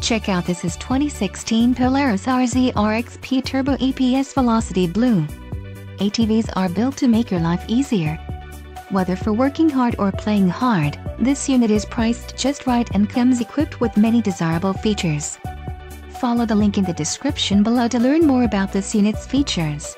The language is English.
Check out this 2016 Polaris RZR XP Turbo EPS Velocity Blue. ATVs are built to make your life easier. Whether for working hard or playing hard, this unit is priced just right and comes equipped with many desirable features. Follow the link in the description below to learn more about this unit's features.